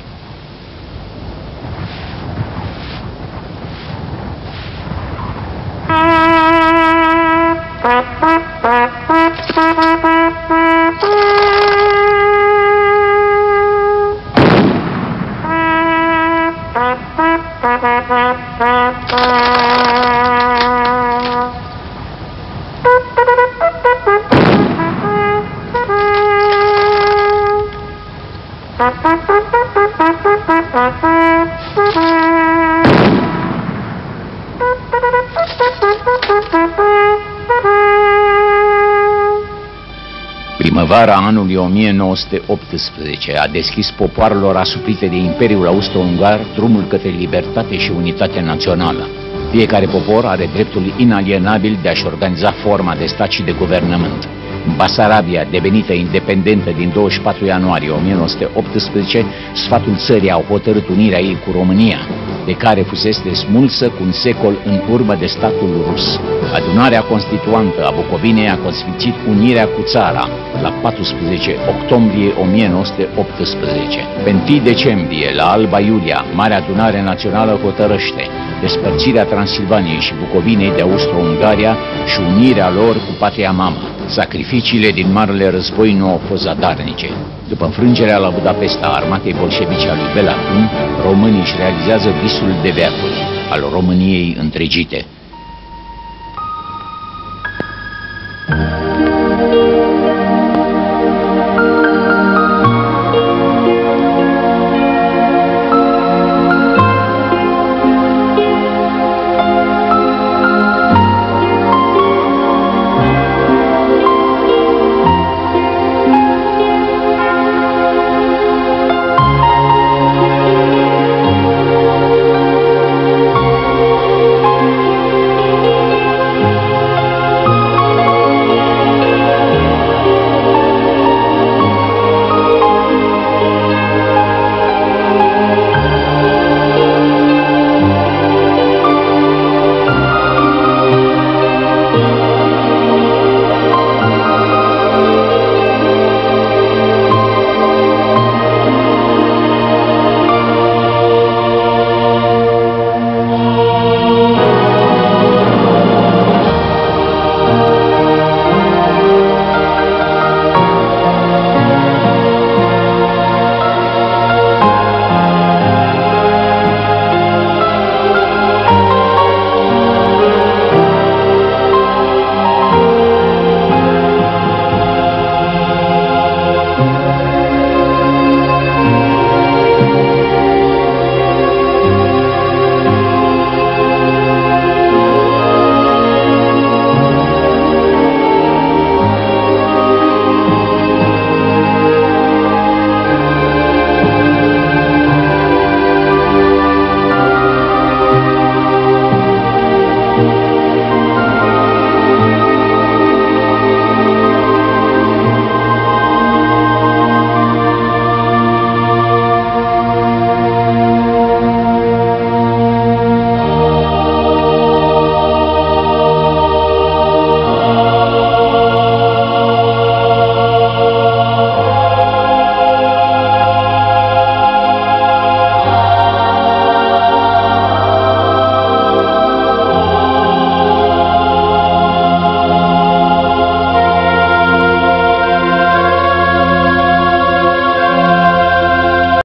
Vara anului o mie nouă sute optsprezece a deschis popoarelor asuprite de Imperiul Austro-Ungar drumul către libertate și unitate națională. Fiecare popor are dreptul inalienabil de a-și organiza forma de stat și de guvernământ. Basarabia, devenită independentă din douăzeci și patru ianuarie o mie nouă sute optsprezece, sfatul țării a hotărât unirea ei cu România, de care fusese smulsă cu un secol în urmă de statul rus. Adunarea constituantă a Bucovinei a consfințit unirea cu țara la paisprezece octombrie o mie nouă sute optsprezece. Pe întâi decembrie, la Alba Iulia, Marea Adunare Națională hotărăște despărțirea Transilvaniei și Bucovinei de Austro-Ungaria și unirea lor cu patria mamă. Sacrificiile din Marele Război nu au fost zadarnice. După înfrângerea la Budapesta a armatei bolșevice a lui Belacum, românii își realizează visul de veacuri al României întregite.